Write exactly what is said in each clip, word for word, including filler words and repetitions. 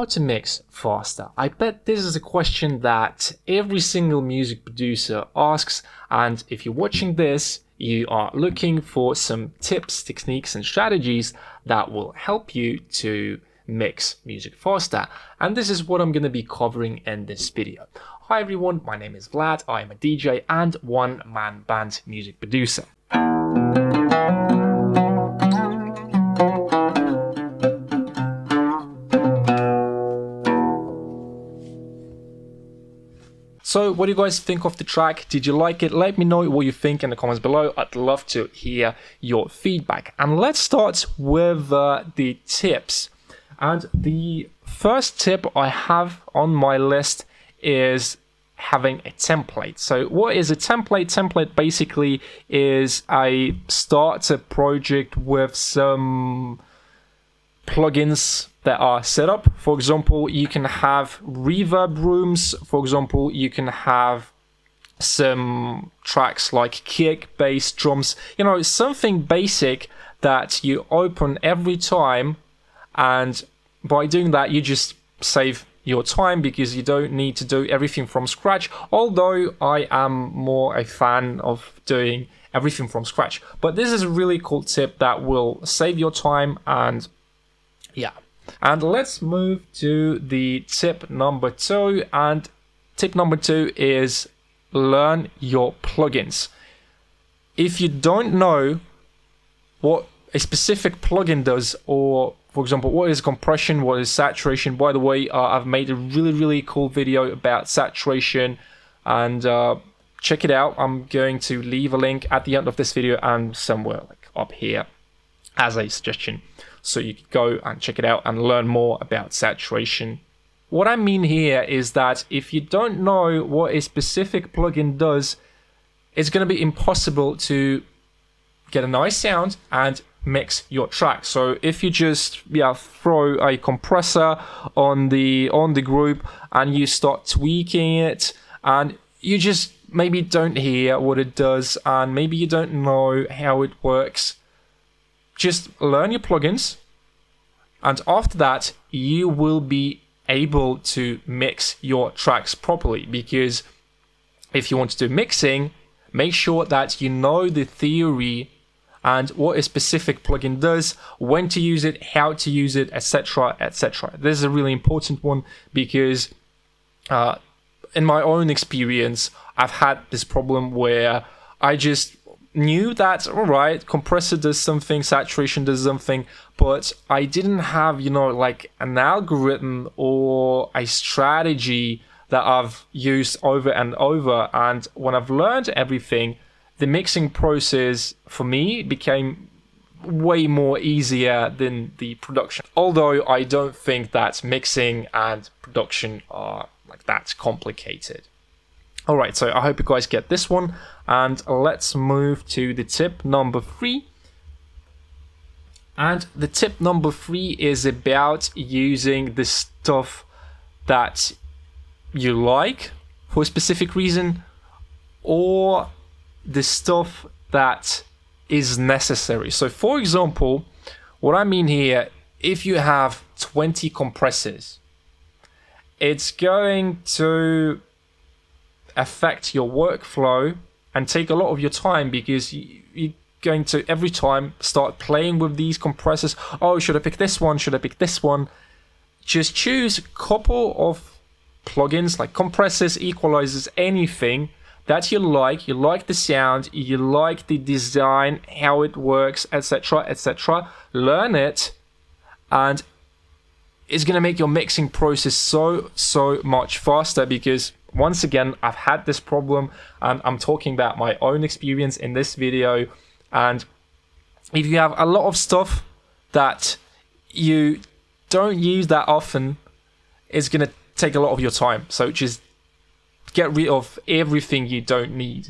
how to mix faster? I bet this is a question that every single music producer asks, and if you're watching this, you are looking for some tips, techniques, and strategies that will help you to mix music faster. And this is what I'm going to be covering in this video. Hi everyone, my name is Vlad, I am a D J and one-man band music producer. So what do you guys think of the track? Did you like it? Let me know what you think in the comments below. I'd love to hear your feedback. And let's start with uh, the tips. And the first tip I have on my list is having a template. So what is a template? Template basically is a starter project with some plugins that are set up. For example, you can have reverb rooms. For example, you can have some tracks like kick, bass, drums, you know, something basic that you open every time. And by doing that, you just save your time because you don't need to do everything from scratch. Although I am more a fan of doing everything from scratch. But this is a really cool tip that will save your time, and yeah. And let's move to the tip number two. And tip number two is learn your plugins. If you don't know what a specific plugin does, or for example, what is compression, what is saturation? By the way, uh, I've made a really, really cool video about saturation, and uh, check it out. I'm going to leave a link at the end of this video and somewhere like up here as a suggestion. So you can go and check it out and learn more about saturation. What I mean here is that if you don't know what a specific plugin does, it's going to be impossible to get a nice sound and mix your track. So if you just yeah throw a compressor on the on the group and you start tweaking it, and you just maybe don't hear what it does, and maybe you don't know how it works, just learn your plugins, and after that you will be able to mix your tracks properly. Because if you want to do mixing, make sure that you know the theory and what a specific plugin does, when to use it, how to use it, etc, et cetera. This is a really important one because uh, in my own experience, I've had this problem where I just knew that, all right, compressor does something, saturation does something, but I didn't have, you know, like an algorithm or a strategy that I've used over and over. And when I've learned everything, the mixing process for me became way more easier than the production. Although I don't think that mixing and production are like that complicated. Alright, so I hope you guys get this one, and let's move to the tip number three. And the tip number three is about using the stuff that you like for a specific reason, or the stuff that is necessary. So for example, what I mean here, if you have twenty compressors, it's going to affect your workflow and take a lot of your time, because you're going to every time start playing with these compressors. Oh, should I pick this one? Should I pick this one? Just choose a couple of plugins like compressors, equalizers, anything that you like. You like the sound, you like the design, how it works, etc, et cetera. Learn it, and it's going to make your mixing process so, so much faster. Because once again, I've had this problem, and I'm talking about my own experience in this video. And if you have a lot of stuff that you don't use that often, it's going to take a lot of your time. So just get rid of everything you don't need.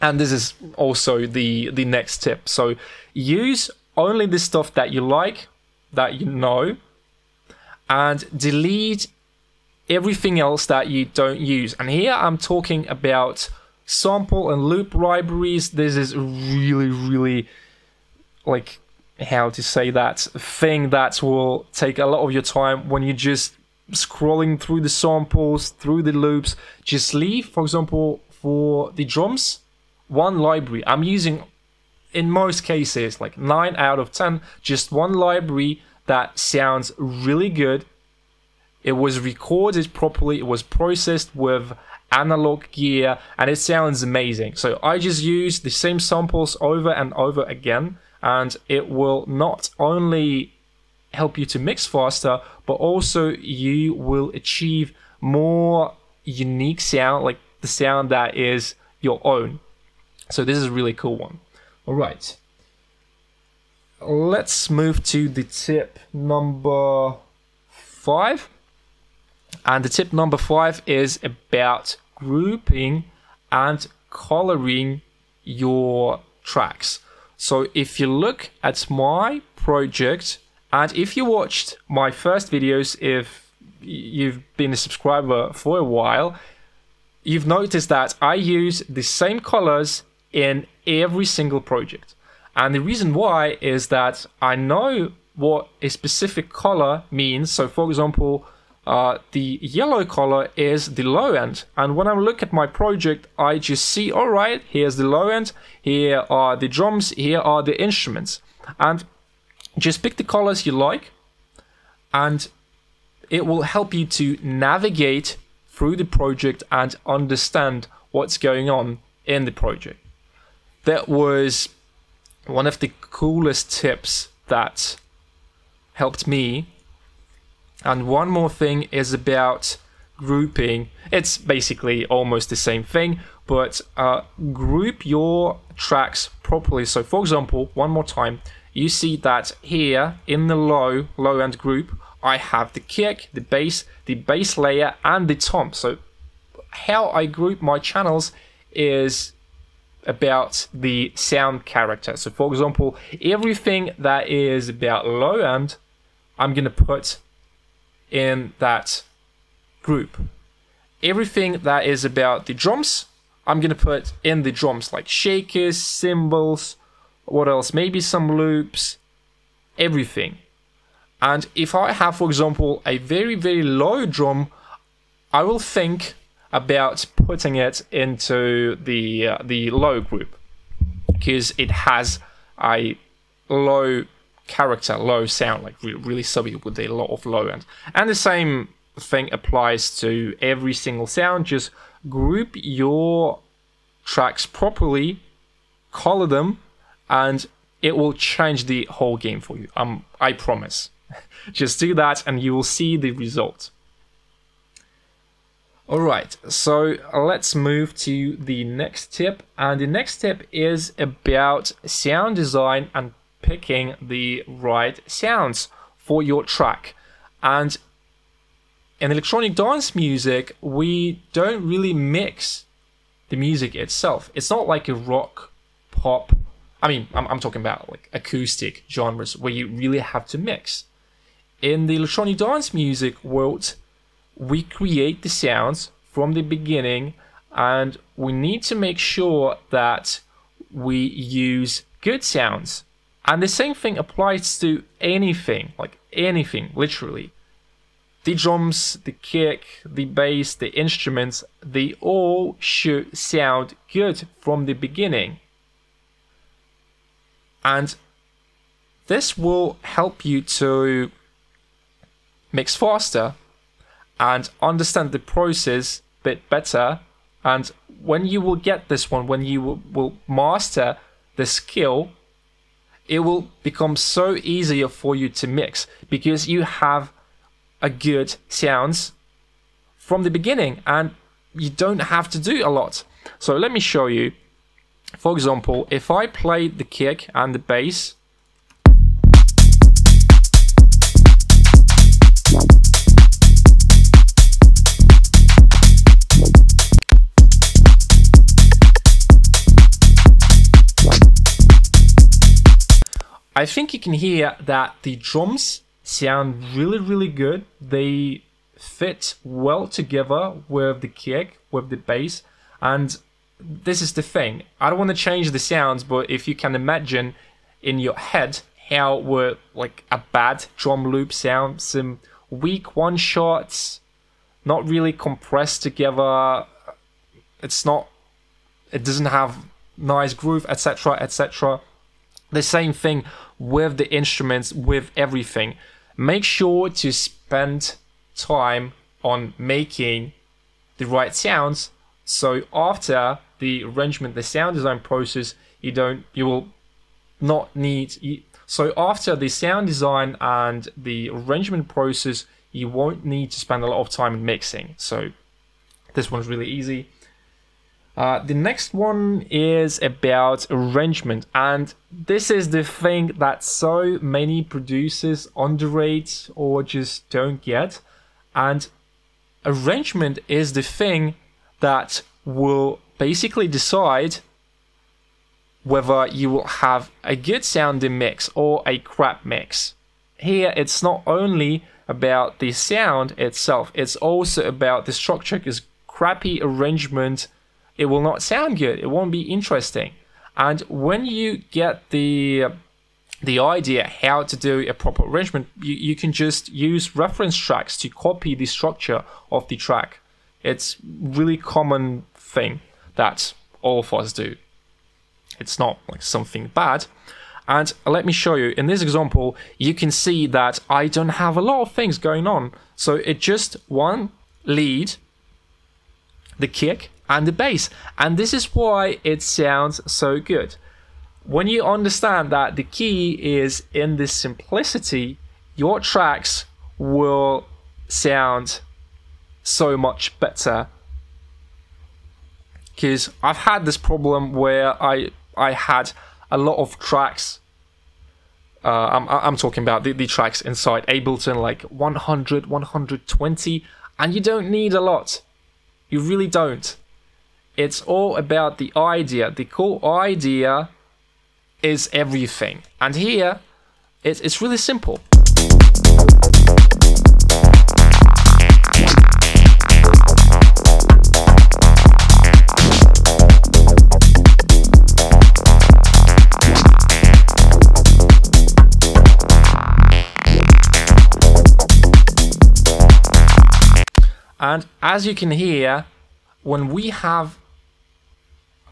And this is also the, the next tip. So use only the stuff that you like, that you know, and delete everything else that you don't use. And here I'm talking about sample and loop libraries. This is really, really like how to say that, thing that will take a lot of your time when you just scrolling through the samples, through the loops. Just leave, for example, for the drums, one library. I'm using, in most cases, like nine out of ten, just one library that sounds really good. It was recorded properly, it was processed with analog gear, and it sounds amazing. So I just use the same samples over and over again, and it will not only help you to mix faster, but also you will achieve more unique sound, like the sound that is your own. So this is a really cool one. All right, let's move to the tip number five. And the tip number five is about grouping and coloring your tracks. So if you look at my project, and if you watched my first videos, if you've been a subscriber for a while, you've noticed that I use the same colors in every single project. And the reason why is that I know what a specific color means. So for example, Uh, the yellow color is the low end, and when I look at my project, I just see, all right, here's the low end, here are the drums, here are the instruments, and just pick the colors you like, and it will help you to navigate through the project and understand what's going on in the project. That was one of the coolest tips that helped me. And one more thing is about grouping. It's basically almost the same thing, but uh, group your tracks properly. So for example, one more time, you see that here in the low, low end group, I have the kick, the bass, the bass layer, and the tom. So how I group my channels is about the sound character. So for example, everything that is about low end, I'm gonna put in that group. Everything that is about the drums, I'm gonna put in the drums, like shakers, cymbals, what else, maybe some loops, everything. And if I have, for example, a very very low drum, I will think about putting it into the uh, the low group, because it has a low character, low sound, like really, really subby with a lot of low end. And the same thing applies to every single sound. Just group your tracks properly, color them, and it will change the whole game for you. Um, I promise. Just do that and you will see the result. All right, so let's move to the next tip. And the next tip is about sound design and picking the right sounds for your track. And in electronic dance music, we don't really mix the music itself. It's not like a rock, pop, I mean, I'm, I'm talking about like acoustic genres where you really have to mix. In the electronic dance music world, we create the sounds from the beginning, and we need to make sure that we use good sounds. And the same thing applies to anything, like anything, literally. The drums, the kick, the bass, the instruments, they all should sound good from the beginning. And this will help you to mix faster and understand the process a bit better. And when you will get this one, when you will, will master the skill, it will become so easier for you to mix, because you have a good sounds from the beginning and you don't have to do a lot. So let me show you. For example, if I play the kick and the bass, I think you can hear that the drums sound really, really good. They fit well together with the kick, with the bass. And this is the thing. I don't want to change the sounds, but if you can imagine in your head how were like a bad drum loop sound, some weak one shots, not really compressed together, it's not, it doesn't have nice groove, etc, etc. The same thing with the instruments, with everything. Make sure to spend time on making the right sounds, so after the arrangement, the sound design process, you don't, you will not need, you, so after the sound design and the arrangement process, you won't need to spend a lot of time in mixing. So this one's really easy. Uh, the next one is about arrangement, and this is the thing that so many producers underrate or just don't get. And arrangement is the thing that will basically decide whether you will have a good sounding mix or a crap mix. Here it's not only about the sound itself, it's also about the structure, because crappy arrangement, it will not sound good, it won't be interesting. And when you get the the idea how to do a proper arrangement, you, you can just use reference tracks to copy the structure of the track. It's really common thing that all of us do. It's not like something bad. And let me show you, in this example, you can see that I don't have a lot of things going on. So it's just one lead, the kick, and the bass, and this is why it sounds so good. When you understand that the key is in this simplicity, your tracks will sound so much better. Because I've had this problem where I I had a lot of tracks. Uh, I'm I'm talking about the, the tracks inside Ableton, like one hundred, one hundred twenty, and you don't need a lot. You really don't. It's all about the idea. The core idea is everything. And here, it's, it's really simple. And as you can hear, when we have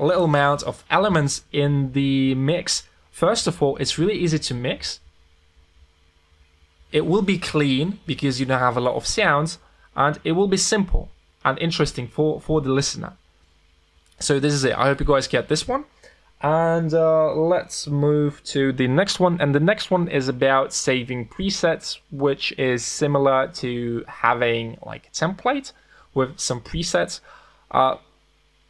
a little amount of elements in the mix, first of all, it's really easy to mix. It will be clean because you don't have a lot of sounds, and it will be simple and interesting for, for the listener. So this is it. I hope you guys get this one. And uh, let's move to the next one. And the next one is about saving presets, which is similar to having like a template with some presets. Uh,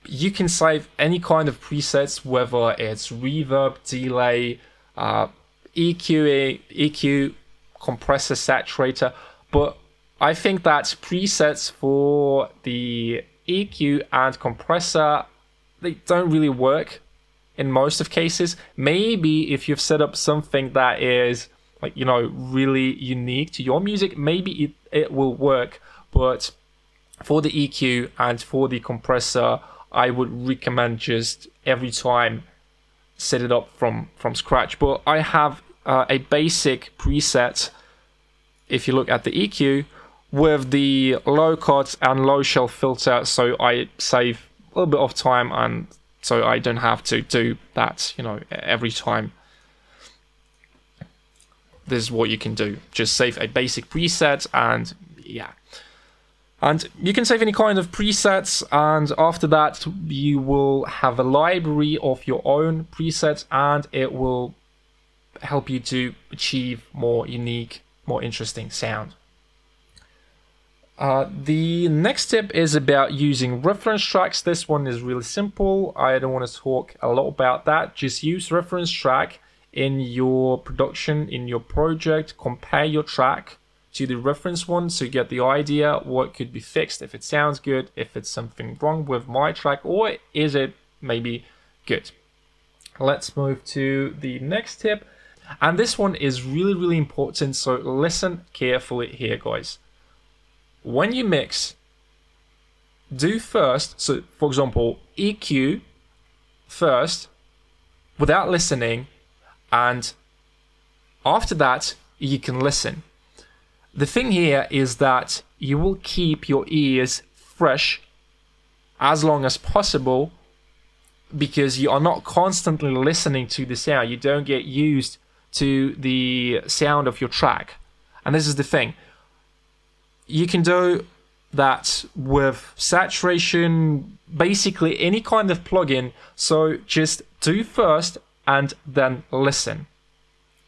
You can save any kind of presets, whether it's reverb, delay, uh, E Q, E Q, compressor, saturator. But I think that presets for the E Q and compressor, they don't really work in most of cases. Maybe if you've set up something that is like, you know, really unique to your music, maybe it, it will work. But for the E Q and for the compressor, I would recommend just every time set it up from from scratch. But I have uh, a basic preset. If you look at the E Q with the low cut and low shelf filter, so I save a little bit of time, and so I don't have to do that, you know, every time. This is what you can do. Just save a basic preset, and yeah. And you can save any kind of presets, and after that you will have a library of your own presets, and it will help you to achieve more unique, more interesting sound. Uh, the next tip is about using reference tracks. This one is really simple. I don't want to talk a lot about that. Just use reference track in your production, in your project. Compare your track to the reference one, so you get the idea what could be fixed, if it sounds good, if it's something wrong with my track, or is it maybe good. Let's move to the next tip, and this one is really, really important, so listen carefully here, guys. When you mix, do first, so for example, E Q first, without listening, and After that, you can listen. The thing here is that you will keep your ears fresh as long as possible, because you are not constantly listening to the sound. You don't get used to the sound of your track. And this is the thing. You can do that with saturation, basically any kind of plugin. So just do first and then listen.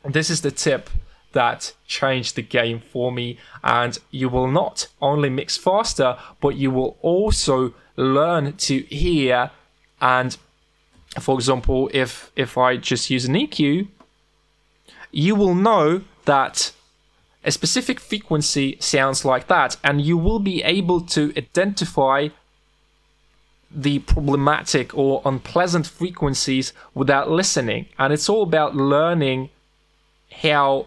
And this is the tip that changed the game for me. And you will not only mix faster, but you will also learn to hear. And for example, if if I just use an E Q, you will know that a specific frequency sounds like that, and you will be able to identify the problematic or unpleasant frequencies without listening. And it's all about learning how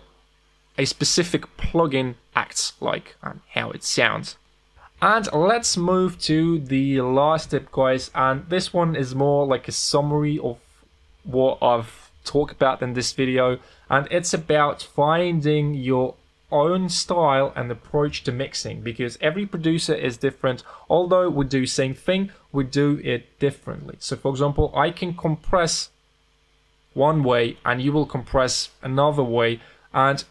a specific plugin acts like and how it sounds. And let's move to the last tip, guys, and this one is more like a summary of what I've talked about in this video, and it's about finding your own style and approach to mixing, because every producer is different. Although we do the same thing, we do it differently. So for example, I can compress one way and you will compress another way, and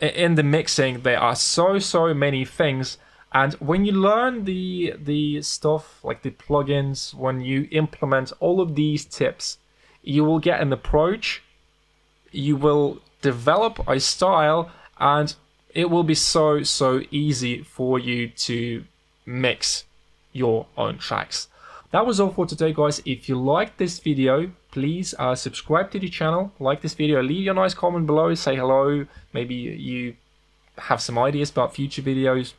in the mixing there are so so many things. And when you learn the the stuff like the plugins, when you implement all of these tips, you will get an approach, you will develop a style, and it will be so, so easy for you to mix your own tracks. That was all for today, guys. If you liked this video, please uh, subscribe to the channel, like this video, leave your nice comment below, say hello. Maybe you have some ideas about future videos.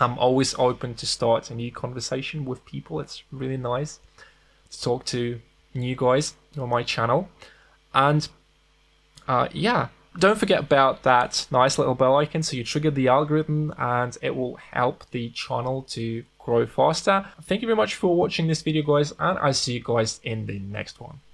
I'm always open to start a new conversation with people. It's really nice to talk to new guys on my channel. And uh, yeah, don't forget about that nice little bell icon, so you trigger the algorithm and it will help the channel to grow faster. Thank you very much for watching this video, guys, and I see you guys in the next one.